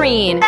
Green.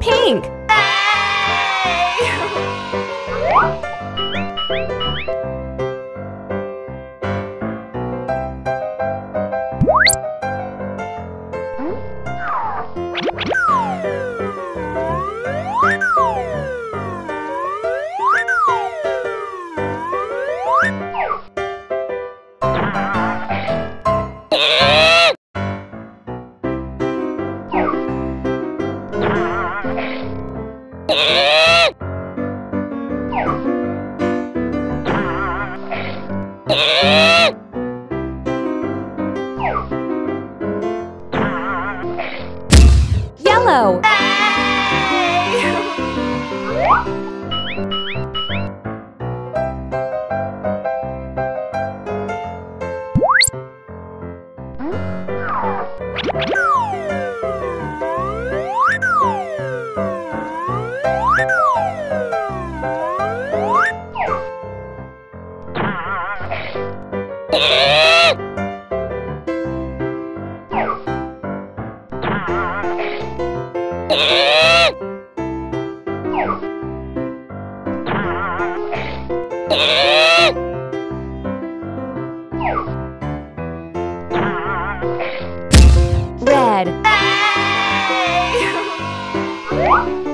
Pink. Yellow. Red.